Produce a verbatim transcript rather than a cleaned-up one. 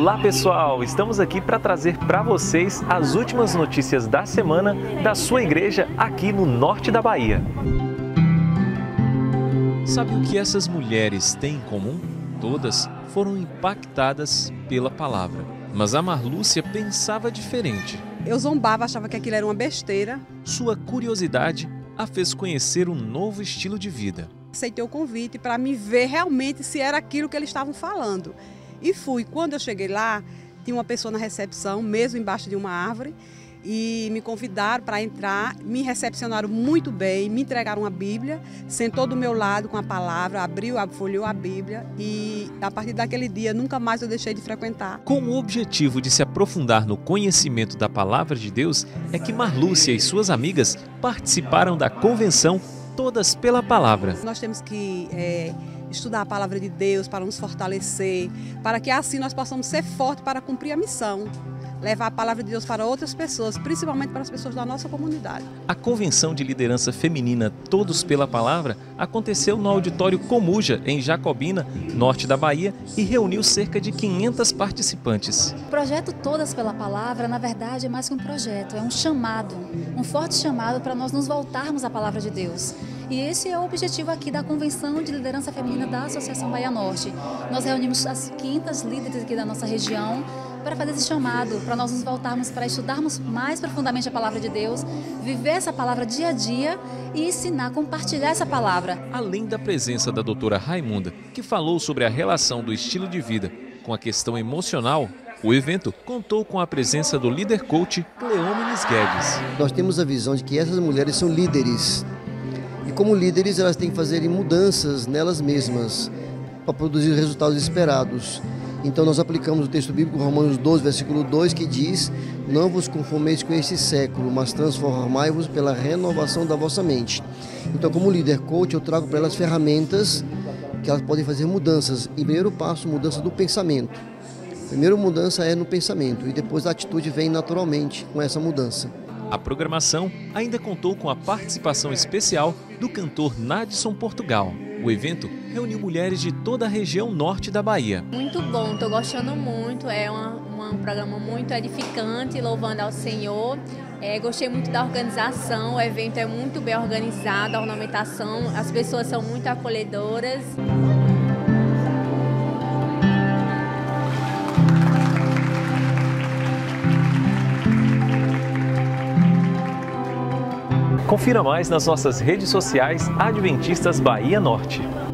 Olá pessoal, estamos aqui para trazer para vocês as últimas notícias da semana da sua igreja aqui no norte da Bahia. Sabe o que essas mulheres têm em comum? Todas foram impactadas pela palavra, mas a Marlúcia pensava diferente. Eu zombava, achava que aquilo era uma besteira. Sua curiosidade a fez conhecer um novo estilo de vida. Aceitei o convite para me ver realmente se era aquilo que eles estavam falando. E fui. Quando eu cheguei lá, tinha uma pessoa na recepção, mesmo embaixo de uma árvore, e me convidaram para entrar, me recepcionaram muito bem, me entregaram uma Bíblia, sentou do meu lado com a palavra, abriu, folheou a Bíblia e a partir daquele dia nunca mais eu deixei de frequentar. Com o objetivo de se aprofundar no conhecimento da Palavra de Deus, é que Marlúcia e suas amigas participaram da convenção Todas Pela Palavra. Nós temos que é, estudar a Palavra de Deus para nos fortalecer, para que assim nós possamos ser fortes para cumprir a missão. Levar a palavra de Deus para outras pessoas, principalmente para as pessoas da nossa comunidade. A Convenção de Liderança Feminina Todos Pela Palavra aconteceu no auditório Comuja, em Jacobina, norte da Bahia, e reuniu cerca de quinhentas participantes. O projeto Todas Pela Palavra, na verdade, é mais que um projeto, é um chamado, um forte chamado para nós nos voltarmos à palavra de Deus. E esse é o objetivo aqui da Convenção de Liderança Feminina da Associação Bahia Norte. Nós reunimos as quinhentas líderes aqui da nossa região, para fazer esse chamado, para nós nos voltarmos, para estudarmos mais profundamente a Palavra de Deus, viver essa Palavra dia a dia e ensinar, compartilhar essa Palavra. Além da presença da doutora Raimunda, que falou sobre a relação do estilo de vida com a questão emocional, o evento contou com a presença do líder coach Leônides Guedes. Nós temos a visão de que essas mulheres são líderes e como líderes elas têm que fazer mudanças nelas mesmas para produzir resultados esperados. Então nós aplicamos o texto bíblico Romanos doze, versículo dois, que diz: não vos conformeis com este século, mas transformai-vos pela renovação da vossa mente. Então, como líder coach, eu trago para elas ferramentas que elas podem fazer mudanças. E primeiro passo, mudança do pensamento. Primeiro mudança é no pensamento e depois a atitude vem naturalmente com essa mudança. A programação ainda contou com a participação especial do cantor Nadson Portugal. O evento reuniu mulheres de toda a região norte da Bahia. Muito bom, estou gostando muito, é uma, uma, um programa muito edificante, louvando ao Senhor. É, gostei muito da organização, o evento é muito bem organizado, a ornamentação, as pessoas são muito acolhedoras. Confira mais nas nossas redes sociais Adventistas Bahia Norte.